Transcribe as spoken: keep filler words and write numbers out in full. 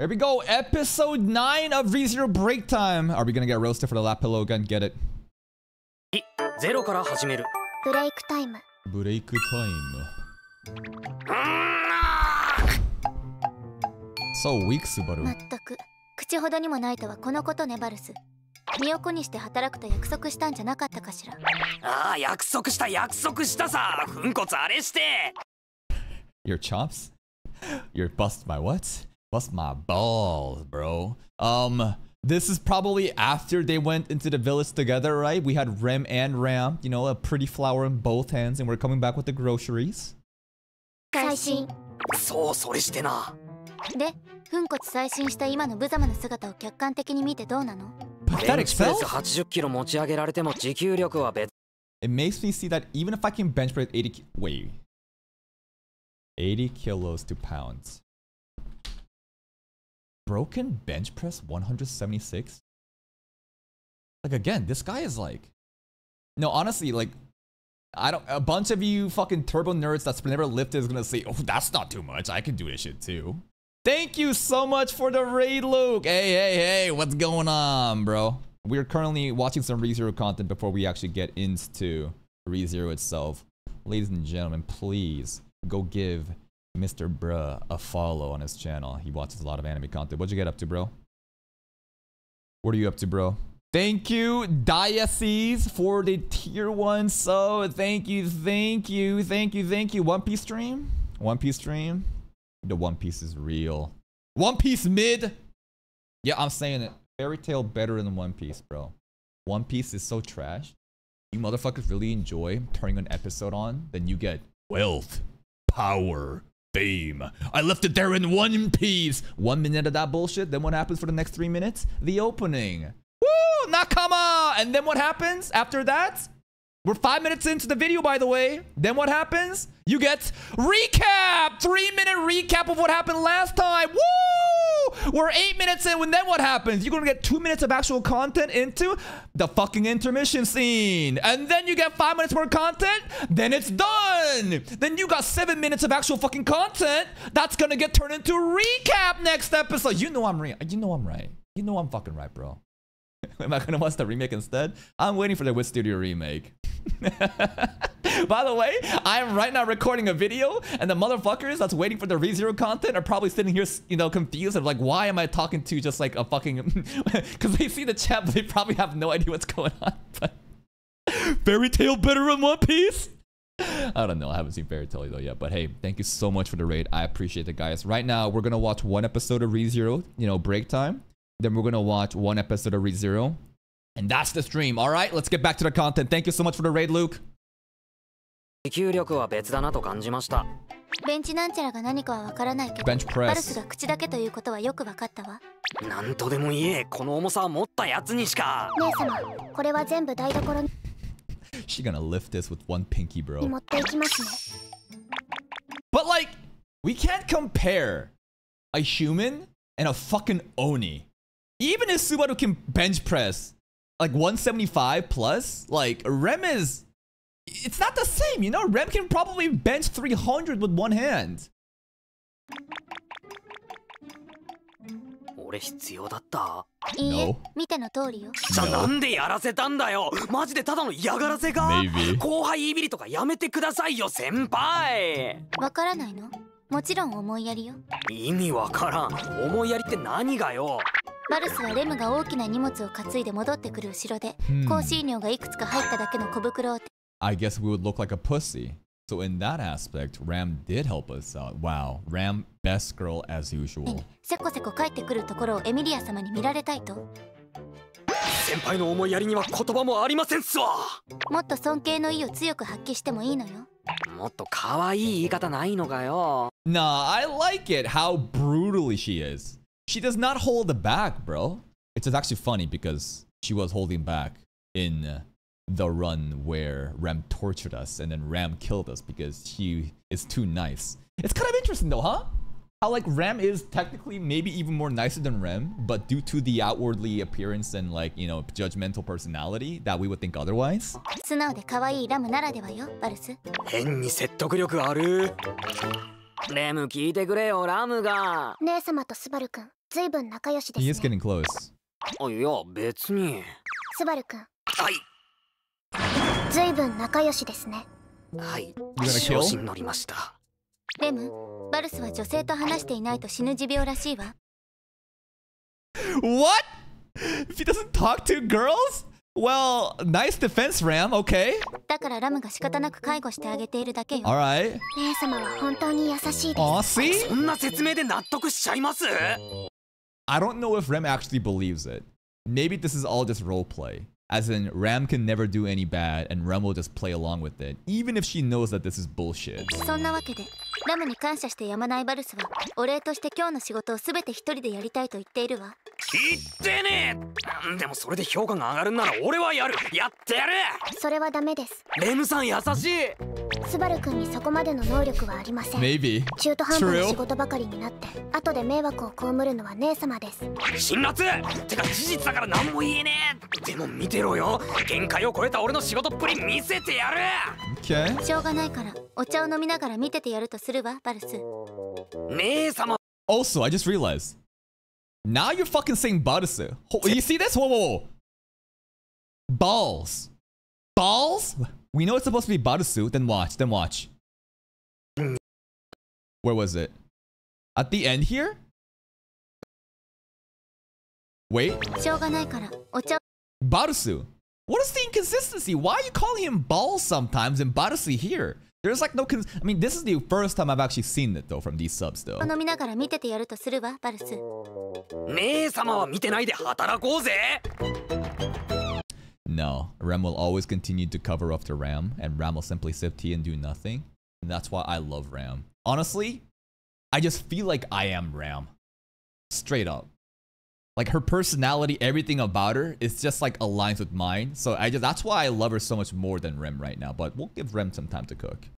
Here we go. Episode nine of Re:Zero break time. Are we gonna get roasted for the lap pillow gun? Get it. Zeroから始める。Break time. Break time. So weak, Subaru. まったく口ほどにもないとはこのことね、バルス。身を粉にして働くと約束したんじゃなかったかしら。ああ、約束した約束したさ。ふんこつあれして。Your chops? Your bust my what? Bust my balls, bro. Um, this is probably after they went into the village together, right? We had Rem and Ram, you know, a pretty flower in both hands, and we're coming back with the groceries. 最新。そう、それしてな。で、ふんこつ最新した今の無様な姿を客観的に見てどうなの？ That excels. eighty kilos持ち上げられても持久力は別。It makes me see that even if I can bench press eighty, wait, eighty kilos to pounds. Broken bench press one hundred seventy-six? Like, again, this guy is like... No, honestly, like... I don't... A bunch of you fucking turbo nerds that's never lifted is gonna say, oh, that's not too much. I can do this shit too. Thank you so much for the raid, Luke. Hey, hey, hey, what's going on, bro? We're currently watching some ReZero content before we actually get into ReZero itself. Ladies and gentlemen, please go give... Mister Bruh a follow on his channel. He watches a lot of anime content. What'd you get up to, bro? What are you up to, bro? Thank you, Diocese, for the tier one sub. Thank you, thank you, thank you, thank you. One Piece stream? One Piece stream? The One Piece is real. One Piece mid? Yeah, I'm saying it. Fairy Tail better than One Piece, bro. One Piece is so trash. You motherfuckers really enjoy turning an episode on, then you get wealth, power, fame. I left it there in one piece. One minute of that bullshit. Then what happens for the next three minutes? The opening. Woo! Nakama! And then what happens after that? We're five minutes into the video, by the way. Then what happens? You get recap! Three minute recap of what happened last time. Woo! We're eight minutes in. And then what happens? You're gonna get two minutes of actual content into the fucking intermission scene. And then you get five minutes more content. Then it's done. Then you got seven minutes of actual fucking content. That's gonna get turned into recap next episode. You know I'm re- You know I'm right. You know I'm fucking right, bro. Am I gonna watch the remake instead? I'm waiting for the Wiz Studio remake. By the way, I am right now recording a video, and the motherfuckers that's waiting for the ReZero content are probably sitting here, you know, confused and like, why am I talking to just like a fucking? Because they see the chat, but they probably have no idea what's going on. But Fairy Tail better than One Piece? I don't know. I haven't seen Fairy Tail though yet. But hey, thank you so much for the raid. I appreciate it, guys. Right now, we're gonna watch one episode of ReZero, you know, break time. Then we're gonna watch one episode of ReZero. And that's the stream. All right, let's get back to the content. Thank you so much for the raid, Luke. 持久力は別だなと感じました。ベンチなんちゃらが何かはわからないけど、バルスが口だけということはよくわかったわ。なんとでも言え、この重さは持ったやつにしか。姉様、これは全部台所に。She's gonna lift this with one pinky, bro. 持っていきますね。But like, we can't compare a human and a fucking Oni. Even if Subaru can bench press like one seventy-five plus, like Rem is. It's not the same, you know? Rem can probably bench three hundred with one hand. No. Maybe. バルスはレムが大きな荷物を担いで戻ってくる後ろで、香辛料がいくつか入っただけの小袋を I guess we would look like a pussy. So in that aspect, Ram did help us out. Wow, Ram, best girl as usual. せこせこ帰ってくるところをエミリア様に見られたいと。先輩の思いやりには言葉もありませんっすわ。もっと尊敬の意を強く発揮してもいいのよ。もっと可愛い言い方ないのかよ。Nah, I like it how brutally she is. She does not hold back, bro. It's actually funny because she was holding back in the run where Ram tortured us and then Ram killed us because she is too nice. It's kind of interesting though, huh? How like Ram is technically maybe even more nicer than Rem, but due to the outwardly appearance and like, you know, judgmental personality that we would think otherwise. He is getting close. Oh yeah,別に. Subaru-kun. Hi. You're gonna kill? Rem, Barusu wa josei to hanashite inai to shinu jibyo rashii wa. What? If he doesn't talk to girls? Well, nice defense, Ram, okay? Alright. Aw, see? I don't know if Rem actually believes it. Maybe this is all just roleplay. As in, Ram can never do any bad, and Ram will just play along with it, even if she knows that this is bullshit. Maybe. True. Okay. Also, I just realized. Now you're fucking saying Barusu. You see this? Whoa, whoa, whoa. Balls. Balls? We know it's supposed to be Barusu. Then watch, then watch. Where was it? At the end here? Wait. Barusu. What is the inconsistency? Why are you calling him balls sometimes and Barusu here? There's like no cons- I mean, this is the first time I've actually seen it though from these subs though. No, Rem will always continue to cover up to Ram, and Ram will simply sip tea and do nothing. And that's why I love Ram. Honestly, I just feel like I am Ram. Straight up. Like her personality, everything about her is just like aligns with mine. So I just, that's why I love her so much more than Rem right now. But we'll give Rem some time to cook.